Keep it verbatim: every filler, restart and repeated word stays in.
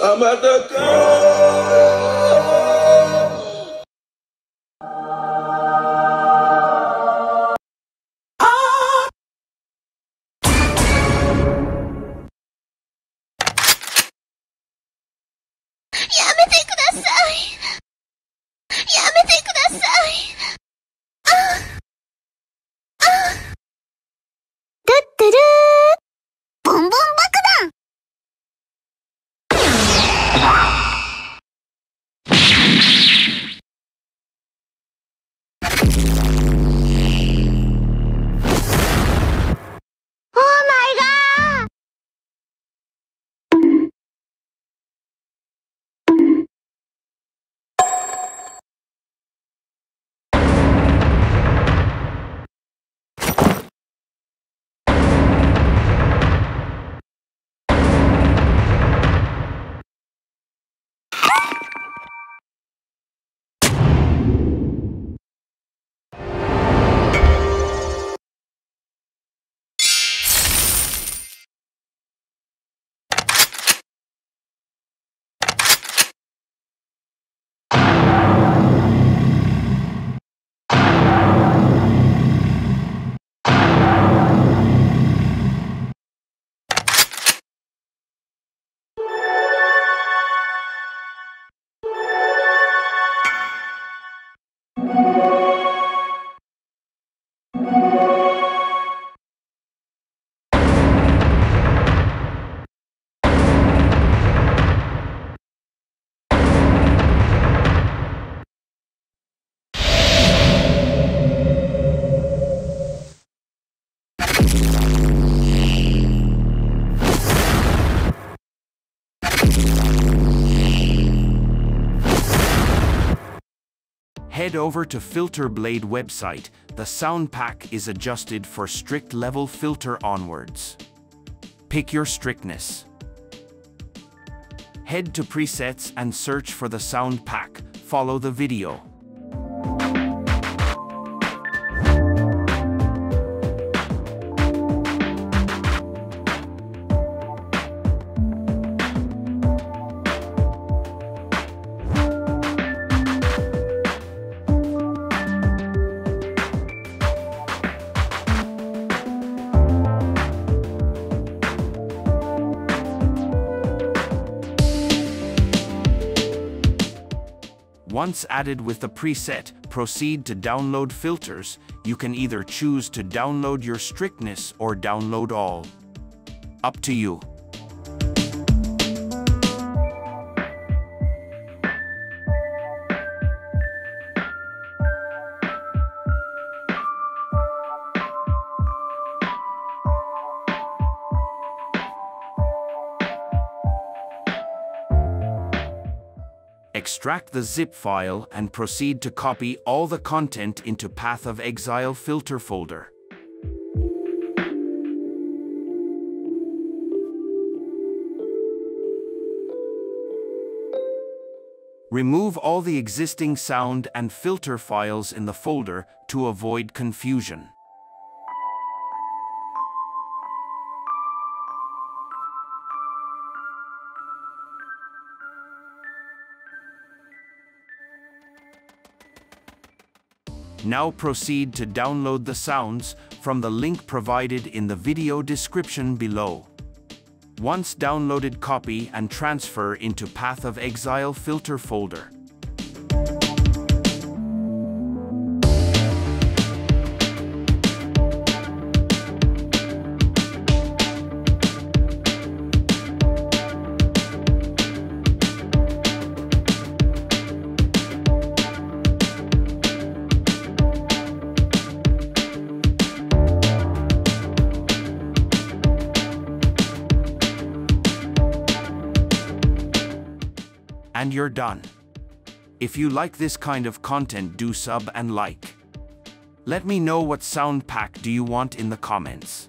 I'm at the car. Ah! Head over to Filterblade website, the sound pack is adjusted for strict level filter onwards. Pick your strictness. Head to presets and search for the sound pack, follow the video. Once added with the preset, proceed to download filters. You can either choose to download your strictness or download all. Up to you. Extract the zip file and proceed to copy all the content into Path of Exile filter folder. Remove all the existing sound and filter files in the folder to avoid confusion. Now proceed to download the sounds from the link provided in the video description below. Once downloaded, copy and transfer into Path of Exile filter folder. And you're done. If you like this kind of content, do sub and like. Let me know what sound pack do you want in the comments.